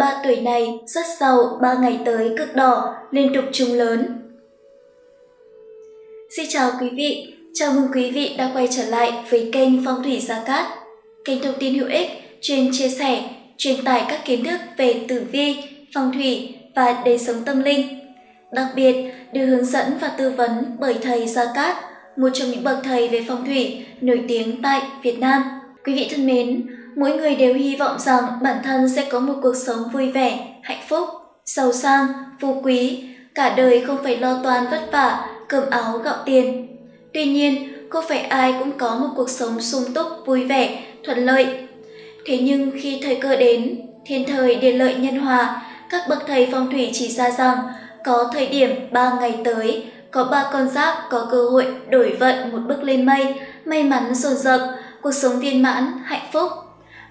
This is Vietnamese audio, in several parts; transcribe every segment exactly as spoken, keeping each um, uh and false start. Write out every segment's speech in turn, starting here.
ba tuổi này rất giàu, ba ngày tới cực đỏ, liên tục trúng lớn. Xin chào quý vị, chào mừng quý vị đã quay trở lại với kênh Phong Thủy Gia Cát, kênh thông tin hữu ích, chuyên chia sẻ, truyền tải các kiến thức về tử vi, phong thủy và đời sống tâm linh. Đặc biệt, được hướng dẫn và tư vấn bởi thầy Gia Cát, một trong những bậc thầy về phong thủy nổi tiếng tại Việt Nam. Quý vị thân mến, mỗi người đều hy vọng rằng bản thân sẽ có một cuộc sống vui vẻ, hạnh phúc, giàu sang, phú quý, cả đời không phải lo toan vất vả, cơm áo gạo tiền. Tuy nhiên, không phải ai cũng có một cuộc sống sung túc, vui vẻ, thuận lợi. Thế nhưng khi thời cơ đến, thiên thời địa lợi nhân hòa, các bậc thầy phong thủy chỉ ra rằng có thời điểm ba ngày tới, có ba con giáp có cơ hội đổi vận một bước lên mây, may mắn dồn dập, cuộc sống viên mãn, hạnh phúc.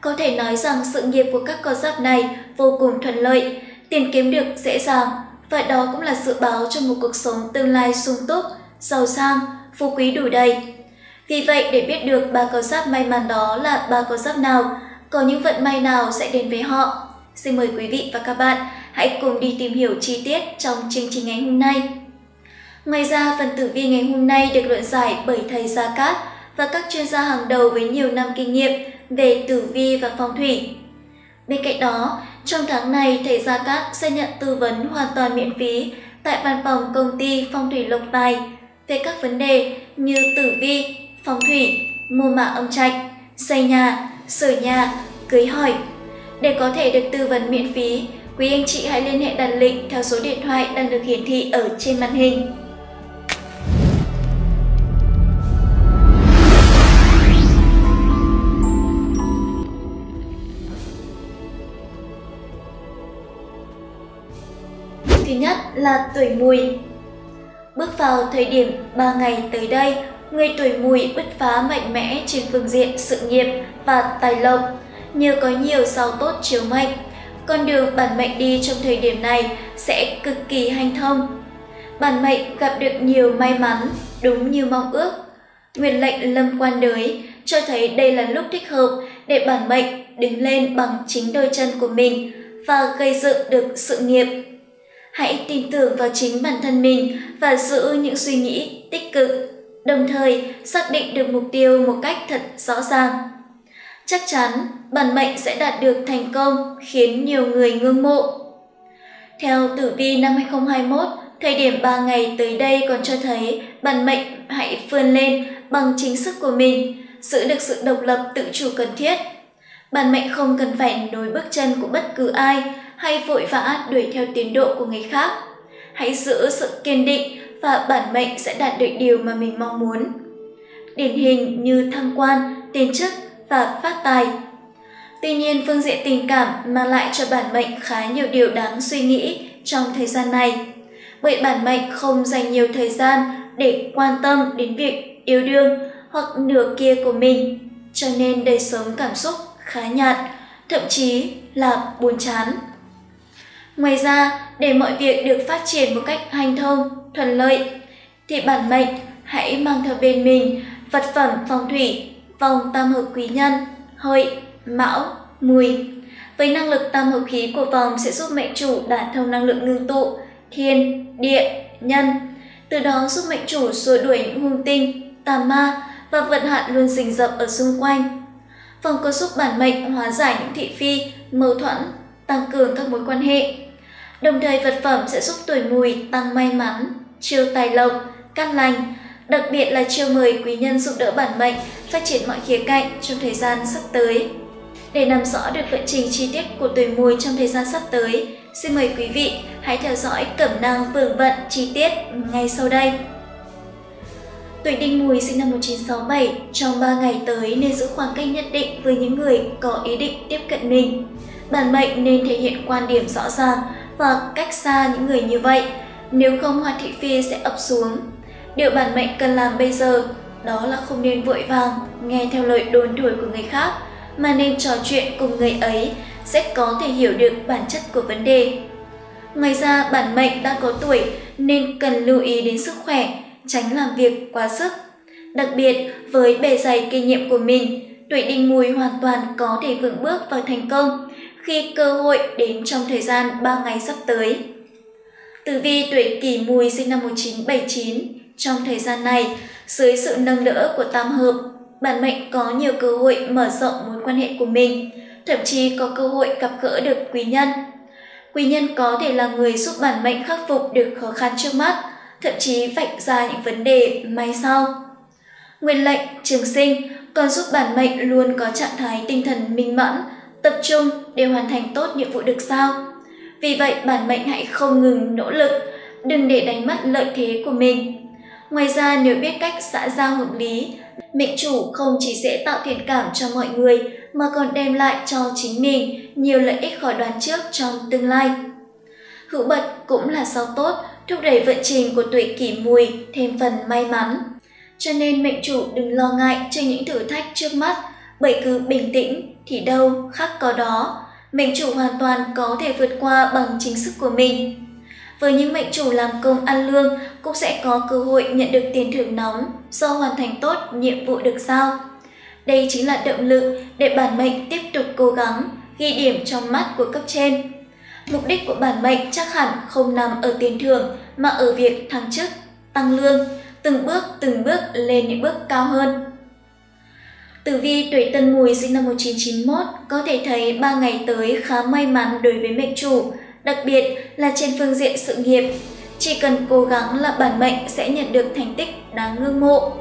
Có thể nói rằng sự nghiệp của các con giáp này vô cùng thuận lợi, tiền kiếm được dễ dàng, và đó cũng là dự báo cho một cuộc sống tương lai sung túc, giàu sang, phú quý đủ đầy. Vì vậy, để biết được ba con giáp may mắn đó là ba con giáp nào, có những vận may nào sẽ đến với họ, xin mời quý vị và các bạn hãy cùng đi tìm hiểu chi tiết trong chương trình ngày hôm nay. Ngoài ra, phần tử vi ngày hôm nay được luận giải bởi thầy Gia Cát và các chuyên gia hàng đầu với nhiều năm kinh nghiệm về tử vi và phong thủy. Bên cạnh đó, trong tháng này, thầy Gia Cát sẽ nhận tư vấn hoàn toàn miễn phí tại văn phòng công ty Phong thủy Lộc Tài về các vấn đề như tử vi, phong thủy, mua mã âm trạch, xây nhà, sửa nhà, cưới hỏi. Để có thể được tư vấn miễn phí, quý anh chị hãy liên hệ đặt lịch theo số điện thoại đang được hiển thị ở trên màn hình. Thứ nhất là tuổi Mùi. Bước vào thời điểm ba ngày tới đây, người tuổi Mùi bứt phá mạnh mẽ trên phương diện sự nghiệp và tài lộc, nhờ có nhiều sao tốt chiếu mệnh. Con đường bản mệnh đi trong thời điểm này sẽ cực kỳ hanh thông. Bản mệnh gặp được nhiều may mắn, đúng như mong ước. Nguyên lệnh lâm quan đới cho thấy đây là lúc thích hợp để bản mệnh đứng lên bằng chính đôi chân của mình và gây dựng được sự nghiệp. Hãy tin tưởng vào chính bản thân mình và giữ những suy nghĩ tích cực, đồng thời xác định được mục tiêu một cách thật rõ ràng. Chắc chắn, bản mệnh sẽ đạt được thành công khiến nhiều người ngưỡng mộ. Theo tử vi năm hai không hai mốt, thời điểm ba ngày tới đây còn cho thấy bản mệnh hãy vươn lên bằng chính sức của mình, giữ được sự độc lập tự chủ cần thiết. Bản mệnh không cần phải nối bước chân của bất cứ ai hay vội vã đuổi theo tiến độ của người khác. Hãy giữ sự kiên định và bản mệnh sẽ đạt được điều mà mình mong muốn. Điển hình như thăng quan, tiến chức và phát tài. Tuy nhiên, phương diện tình cảm mang lại cho bản mệnh khá nhiều điều đáng suy nghĩ trong thời gian này. Vậy bản mệnh không dành nhiều thời gian để quan tâm đến việc yêu đương hoặc nửa kia của mình, cho nên đời sống cảm xúc khá nhạt, thậm chí là buồn chán. Ngoài ra, để mọi việc được phát triển một cách hanh thông, thuận lợi, thì bản mệnh hãy mang theo bên mình vật phẩm phong thủy, vòng tam hợp quý nhân, hợi, mão, mùi. Với năng lực tam hợp khí của vòng sẽ giúp mệnh chủ đạt thông năng lượng ngưng tụ, thiên, địa, nhân. Từ đó giúp mệnh chủ xua đuổi những hung tinh, tà ma và vận hạn luôn rình rập ở xung quanh. Vòng có giúp bản mệnh hóa giải những thị phi, mâu thuẫn, tăng cường các mối quan hệ. Đồng thời vật phẩm sẽ giúp tuổi Mùi tăng may mắn, chiêu tài lộc, cát lành, đặc biệt là chiêu mời quý nhân giúp đỡ bản mệnh phát triển mọi khía cạnh trong thời gian sắp tới. Để nắm rõ được vận trình chi tiết của tuổi Mùi trong thời gian sắp tới, xin mời quý vị hãy theo dõi cẩm nang phường vận chi tiết ngay sau đây. Tuổi Đinh Mùi sinh năm một nghìn chín trăm sáu mươi bảy, trong ba ngày tới nên giữ khoảng cách nhất định với những người có ý định tiếp cận mình. Bản mệnh nên thể hiện quan điểm rõ ràng và cách xa những người như vậy, nếu không hoa thị phi sẽ ập xuống. Điều bản mệnh cần làm bây giờ đó là không nên vội vàng nghe theo lời đồn thổi của người khác, mà nên trò chuyện cùng người ấy sẽ có thể hiểu được bản chất của vấn đề. Ngoài ra, bản mệnh đã có tuổi nên cần lưu ý đến sức khỏe, tránh làm việc quá sức. Đặc biệt, với bề dày kinh nghiệm của mình, tuổi Đinh Mùi hoàn toàn có thể vững bước vào thành công khi cơ hội đến trong thời gian ba ngày sắp tới. Tử vi tuổi Kỷ Mùi sinh năm một nghìn chín trăm bảy mươi chín, trong thời gian này, dưới sự nâng đỡ của tam hợp, bản mệnh có nhiều cơ hội mở rộng mối quan hệ của mình, thậm chí có cơ hội gặp gỡ được quý nhân. Quý nhân có thể là người giúp bản mệnh khắc phục được khó khăn trước mắt, thậm chí vạch ra những vấn đề mai sau. Nguyên lệnh trường sinh còn giúp bản mệnh luôn có trạng thái tinh thần minh mẫn, tập trung để hoàn thành tốt nhiệm vụ được giao. Vì vậy, bản mệnh hãy không ngừng nỗ lực, đừng để đánh mất lợi thế của mình. Ngoài ra, nếu biết cách xã giao hợp lý, mệnh chủ không chỉ dễ tạo thiện cảm cho mọi người mà còn đem lại cho chính mình nhiều lợi ích khỏi đoán trước trong tương lai. Hữu bật cũng là sao tốt, thúc đẩy vận trình của tuổi Kỷ Mùi thêm phần may mắn. Cho nên mệnh chủ đừng lo ngại trước những thử thách trước mắt, bởi cứ bình tĩnh thì đâu khác có đó. Mệnh chủ hoàn toàn có thể vượt qua bằng chính sức của mình. Với những mệnh chủ làm công ăn lương cũng sẽ có cơ hội nhận được tiền thưởng nóng do hoàn thành tốt nhiệm vụ được giao. Đây chính là động lực để bản mệnh tiếp tục cố gắng, ghi điểm trong mắt của cấp trên. Mục đích của bản mệnh chắc hẳn không nằm ở tiền thưởng mà ở việc thăng chức, tăng lương, từng bước từng bước lên những bước cao hơn. Tử vi tuổi Tân Mùi sinh năm một nghìn chín trăm chín mươi mốt có thể thấy ba ngày tới khá may mắn đối với mệnh chủ, đặc biệt là trên phương diện sự nghiệp. Chỉ cần cố gắng là bản mệnh sẽ nhận được thành tích đáng ngưỡng mộ.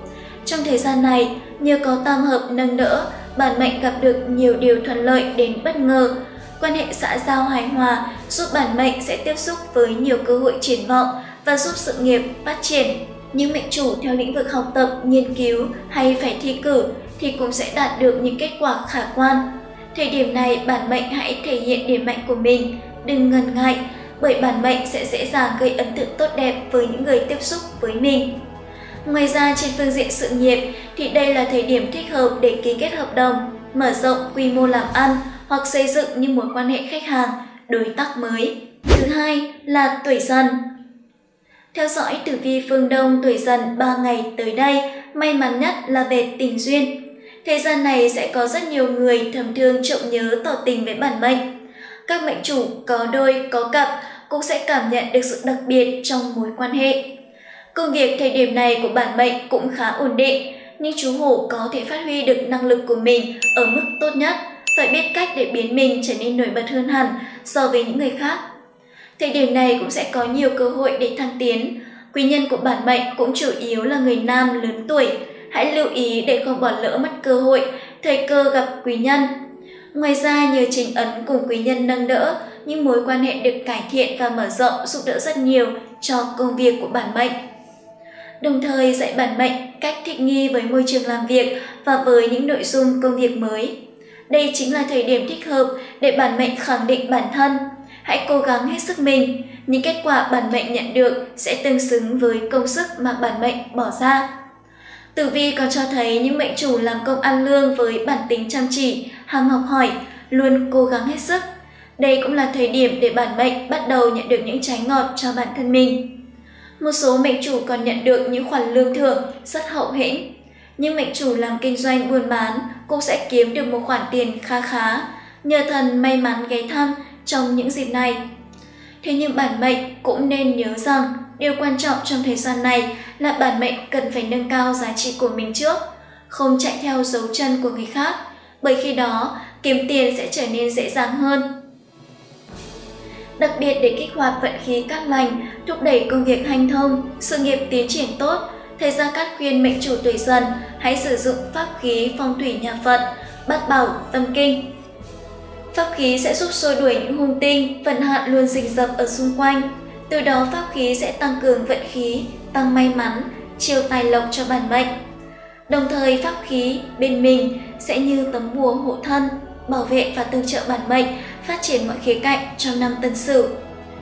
Trong thời gian này, nhờ có tam hợp nâng đỡ, bản mệnh gặp được nhiều điều thuận lợi đến bất ngờ. Quan hệ xã giao hài hòa giúp bản mệnh sẽ tiếp xúc với nhiều cơ hội triển vọng và giúp sự nghiệp phát triển. Những mệnh chủ theo lĩnh vực học tập, nghiên cứu hay phải thi cử thì cũng sẽ đạt được những kết quả khả quan. Thời điểm này, bản mệnh hãy thể hiện điểm mạnh của mình, đừng ngần ngại, bởi bản mệnh sẽ dễ dàng gây ấn tượng tốt đẹp với những người tiếp xúc với mình. Ngoài ra, trên phương diện sự nghiệp thì đây là thời điểm thích hợp để ký kết hợp đồng, mở rộng quy mô làm ăn hoặc xây dựng những mối quan hệ khách hàng, đối tác mới. Thứ hai là tuổi Dần. Theo dõi tử vi phương Đông tuổi Dần ba ngày tới đây, may mắn nhất là về tình duyên. Thời gian này sẽ có rất nhiều người thầm thương trộm nhớ tỏ tình với bản mệnh. Các mệnh chủ có đôi, có cặp cũng sẽ cảm nhận được sự đặc biệt trong mối quan hệ. Công việc thời điểm này của bản mệnh cũng khá ổn định, nhưng chú hổ có thể phát huy được năng lực của mình ở mức tốt nhất, phải biết cách để biến mình trở nên nổi bật hơn hẳn so với những người khác. Thời điểm này cũng sẽ có nhiều cơ hội để thăng tiến. Quý nhân của bản mệnh cũng chủ yếu là người nam lớn tuổi, hãy lưu ý để không bỏ lỡ mất cơ hội, thời cơ gặp quý nhân. Ngoài ra, nhờ trình ấn cùng quý nhân nâng đỡ, những mối quan hệ được cải thiện và mở rộng giúp đỡ rất nhiều cho công việc của bản mệnh. Đồng thời dạy bản mệnh cách thích nghi với môi trường làm việc và với những nội dung công việc mới. Đây chính là thời điểm thích hợp để bản mệnh khẳng định bản thân. Hãy cố gắng hết sức mình, những kết quả bản mệnh nhận được sẽ tương xứng với công sức mà bản mệnh bỏ ra. Tử vi còn cho thấy những mệnh chủ làm công ăn lương với bản tính chăm chỉ, ham học hỏi, luôn cố gắng hết sức. Đây cũng là thời điểm để bản mệnh bắt đầu nhận được những trái ngọt cho bản thân mình. Một số mệnh chủ còn nhận được những khoản lương thưởng rất hậu hĩnh. Nhưng mệnh chủ làm kinh doanh buôn bán cũng sẽ kiếm được một khoản tiền kha khá, nhờ thần may mắn ghé thăm trong những dịp này. Thế nhưng bản mệnh cũng nên nhớ rằng điều quan trọng trong thời gian này là bản mệnh cần phải nâng cao giá trị của mình trước, không chạy theo dấu chân của người khác, bởi khi đó kiếm tiền sẽ trở nên dễ dàng hơn. Đặc biệt để kích hoạt vận khí cát lành, thúc đẩy công việc hanh thông, sự nghiệp tiến triển tốt, thầy Gia Cát khuyên mệnh chủ tuổi Dần hãy sử dụng pháp khí phong thủy nhà Phật, bát bảo, tâm kinh. Pháp khí sẽ giúp xua đuổi những hung tinh, vận hạn luôn rình rập ở xung quanh. Từ đó pháp khí sẽ tăng cường vận khí, tăng may mắn, chiều tài lộc cho bản mệnh. Đồng thời pháp khí bên mình sẽ như tấm bùa hộ thân, bảo vệ và tương trợ bản mệnh phát triển mọi khía cạnh trong năm Tân Sửu.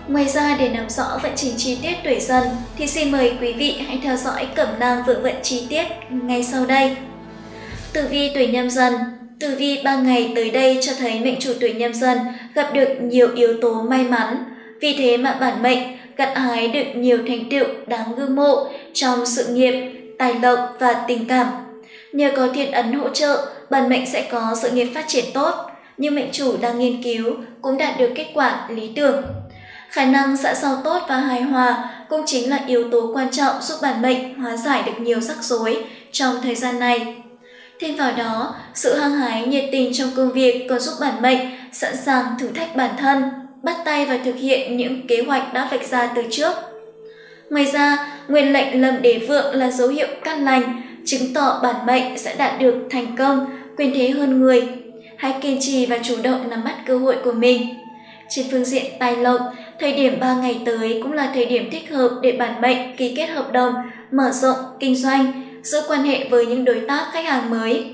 Ngoài ra, để nắm rõ vận trình chi tiết tuổi Dần thì xin mời quý vị hãy theo dõi cẩm nang vượng vận chi tiết ngay sau đây. Tử vi tuổi Nhâm Dần. Tử vi ba ngày tới đây cho thấy mệnh chủ tuổi Nhâm Dần gặp được nhiều yếu tố may mắn. Vì thế mà bản mệnh gặt hái được nhiều thành tựu đáng ngưỡng mộ trong sự nghiệp, tài lộc và tình cảm. Nhờ có thiên ấn hỗ trợ, bản mệnh sẽ có sự nghiệp phát triển tốt. như mệnh chủ đang nghiên cứu cũng đạt được kết quả lý tưởng. Khả năng xã giao tốt và hài hòa cũng chính là yếu tố quan trọng giúp bản mệnh hóa giải được nhiều rắc rối trong thời gian này. Thêm vào đó, sự hăng hái nhiệt tình trong công việc còn giúp bản mệnh sẵn sàng thử thách bản thân, bắt tay và thực hiện những kế hoạch đã vạch ra từ trước. Ngoài ra, nguyên lệnh Lâm Đế Vượng là dấu hiệu căn lành, chứng tỏ bản mệnh sẽ đạt được thành công, quyền thế hơn người. Hãy kiên trì và chủ động nắm bắt cơ hội của mình. Trên phương diện tài lộc, thời điểm ba ngày tới cũng là thời điểm thích hợp để bản mệnh ký kết hợp đồng, mở rộng kinh doanh, giữ quan hệ với những đối tác khách hàng mới.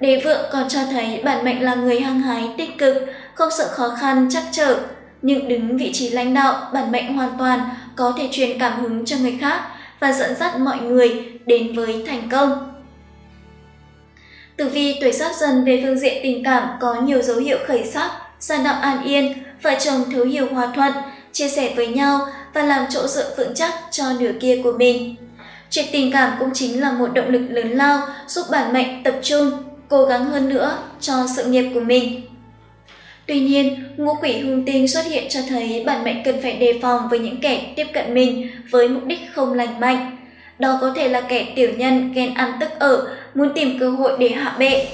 Đế Vượng còn cho thấy bản mệnh là người hăng hái, tích cực, không sợ khó khăn, trắc trở. Nhưng đứng vị trí lãnh đạo, bản mệnh hoàn toàn có thể truyền cảm hứng cho người khác và dẫn dắt mọi người đến với thành công. Tử vi tuổi Giáp Dần về phương diện tình cảm có nhiều dấu hiệu khởi sắc, gia đạo an yên, vợ chồng thấu hiểu hòa thuận, chia sẻ với nhau và làm chỗ dựa vững chắc cho nửa kia của mình. Chuyện tình cảm cũng chính là một động lực lớn lao giúp bản mệnh tập trung, cố gắng hơn nữa cho sự nghiệp của mình. Tuy nhiên, ngũ quỷ hung tinh xuất hiện cho thấy bản mệnh cần phải đề phòng với những kẻ tiếp cận mình với mục đích không lành mạnh. Đó có thể là kẻ tiểu nhân, ghen ăn tức ở, muốn tìm cơ hội để hạ bệ.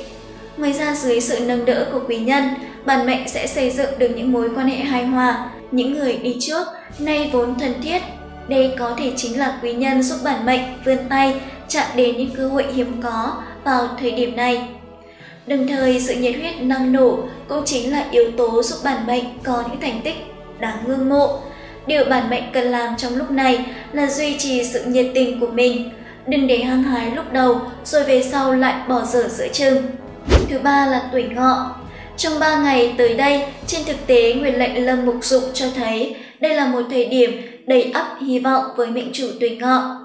Ngoài ra, dưới sự nâng đỡ của quý nhân, bản mệnh sẽ xây dựng được những mối quan hệ hài hòa. Những người đi trước, nay vốn thân thiết. Đây có thể chính là quý nhân giúp bản mệnh vươn tay chạm đến những cơ hội hiếm có vào thời điểm này. Đồng thời, sự nhiệt huyết năng nổ cũng chính là yếu tố giúp bản mệnh có những thành tích đáng ngưỡng mộ. Điều bản mệnh cần làm trong lúc này là duy trì sự nhiệt tình của mình, đừng để hăng hái lúc đầu rồi về sau lại bỏ dở giữa chừng. Thứ ba là tuổi Ngọ. Trong ba ngày tới đây, trên thực tế nguyên lệnh Lâm Mục Dục cho thấy đây là một thời điểm đầy ắp hy vọng với mệnh chủ tuổi Ngọ.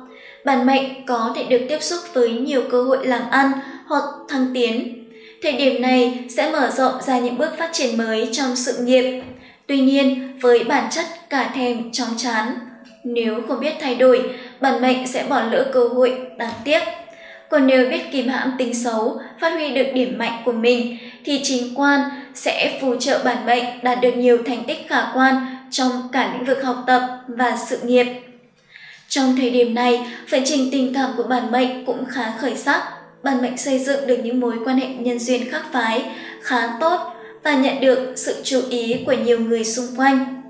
Bản mệnh có thể được tiếp xúc với nhiều cơ hội làm ăn hoặc thăng tiến. Thời điểm này sẽ mở rộng ra những bước phát triển mới trong sự nghiệp. Tuy nhiên, với bản chất cả thèm chóng chán, nếu không biết thay đổi, bản mệnh sẽ bỏ lỡ cơ hội đáng tiếc. Còn nếu biết kìm hãm tính xấu, phát huy được điểm mạnh của mình, thì chính quan sẽ phù trợ bản mệnh đạt được nhiều thành tích khả quan trong cả lĩnh vực học tập và sự nghiệp. Trong thời điểm này, phần trình tình cảm của bản mệnh cũng khá khởi sắc. Bản mệnh xây dựng được những mối quan hệ nhân duyên khác phái, khá tốt và nhận được sự chú ý của nhiều người xung quanh.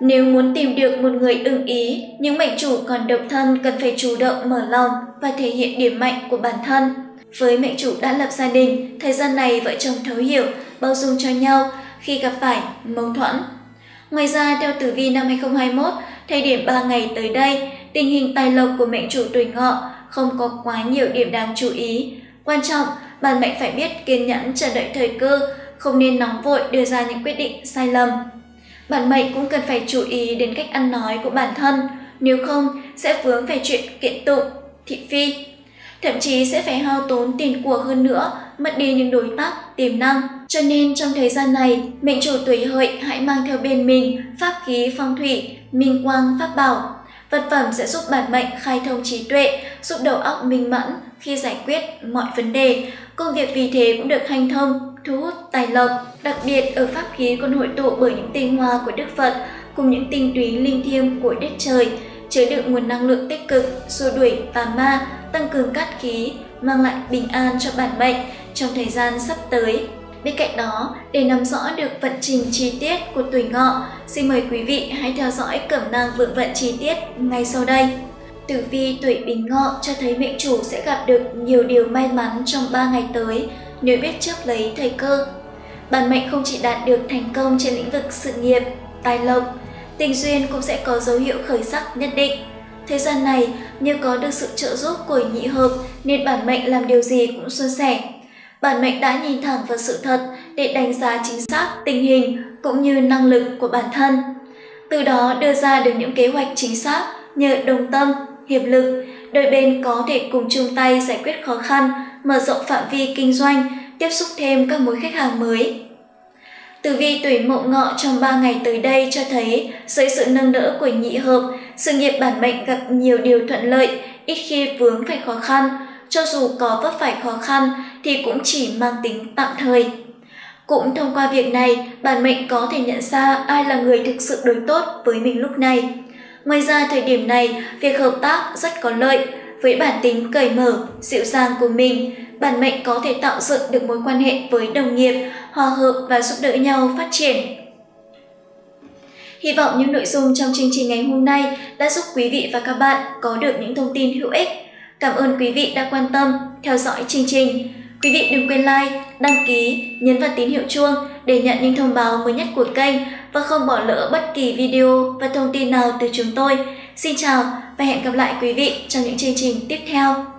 Nếu muốn tìm được một người ưng ý, những mệnh chủ còn độc thân cần phải chủ động mở lòng và thể hiện điểm mạnh của bản thân. Với mệnh chủ đã lập gia đình, thời gian này vợ chồng thấu hiểu, bao dung cho nhau khi gặp phải mâu thuẫn. Ngoài ra, theo tử vi năm hai không hai mốt, thời điểm ba ngày tới đây, tình hình tài lộc của mệnh chủ tuổi Ngọ không có quá nhiều điểm đáng chú ý. Quan trọng, bản mệnh phải biết kiên nhẫn chờ đợi thời cơ, không nên nóng vội đưa ra những quyết định sai lầm. Bản mệnh cũng cần phải chú ý đến cách ăn nói của bản thân, nếu không sẽ vướng phải chuyện kiện tụng, thị phi. Thậm chí sẽ phải hao tốn tiền của hơn nữa, mất đi những đối tác tiềm năng. Cho nên trong thời gian này, mệnh chủ tuổi Hợi hãy mang theo bên mình pháp khí phong thủy, minh quang pháp bảo. Vật phẩm sẽ giúp bản mệnh khai thông trí tuệ, giúp đầu óc minh mẫn khi giải quyết mọi vấn đề. Công việc vì thế cũng được hanh thông, thu hút tài lộc. Đặc biệt ở pháp khí còn hội tụ bởi những tinh hoa của Đức Phật cùng những tinh túy linh thiêng của đất trời, chứa đựng nguồn năng lượng tích cực, xua đuổi tà ma, tăng cường cát khí, mang lại bình an cho bản mệnh trong thời gian sắp tới. Bên cạnh đó, để nắm rõ được vận trình chi tiết của tuổi Ngọ, xin mời quý vị hãy theo dõi cẩm nang vượng vận chi tiết ngay sau đây. Tử vi tuổi Bính Ngọ cho thấy mệnh chủ sẽ gặp được nhiều điều may mắn trong ba ngày tới nếu biết chớp lấy thời cơ. Bản mệnh không chỉ đạt được thành công trên lĩnh vực sự nghiệp, tài lộc, tình duyên cũng sẽ có dấu hiệu khởi sắc nhất định. Thời gian này, nếu có được sự trợ giúp của nhị hợp nên bản mệnh làm điều gì cũng suôn sẻ. Bản mệnh đã nhìn thẳng vào sự thật để đánh giá chính xác tình hình cũng như năng lực của bản thân. Từ đó đưa ra được những kế hoạch chính xác nhờ đồng tâm, hiệp lực, đôi bên có thể cùng chung tay giải quyết khó khăn, mở rộng phạm vi kinh doanh, tiếp xúc thêm các mối khách hàng mới. Tử vi tuổi Mậu Ngọ trong ba ngày tới đây cho thấy dưới sự nâng đỡ của nhị hợp, sự nghiệp bản mệnh gặp nhiều điều thuận lợi, ít khi vướng phải khó khăn. Cho dù có vấp phải khó khăn thì cũng chỉ mang tính tạm thời. Cũng thông qua việc này, bản mệnh có thể nhận ra ai là người thực sự đối tốt với mình lúc này. Ngoài ra, thời điểm này, việc hợp tác rất có lợi. Với bản tính cởi mở, dịu dàng của mình, bản mệnh có thể tạo dựng được mối quan hệ với đồng nghiệp, hòa hợp và giúp đỡ nhau phát triển. Hy vọng những nội dung trong chương trình ngày hôm nay đã giúp quý vị và các bạn có được những thông tin hữu ích. Cảm ơn quý vị đã quan tâm, theo dõi chương trình. Quý vị đừng quên like, đăng ký, nhấn vào tín hiệu chuông để nhận những thông báo mới nhất của kênh và không bỏ lỡ bất kỳ video và thông tin nào từ chúng tôi. Xin chào và hẹn gặp lại quý vị trong những chương trình tiếp theo.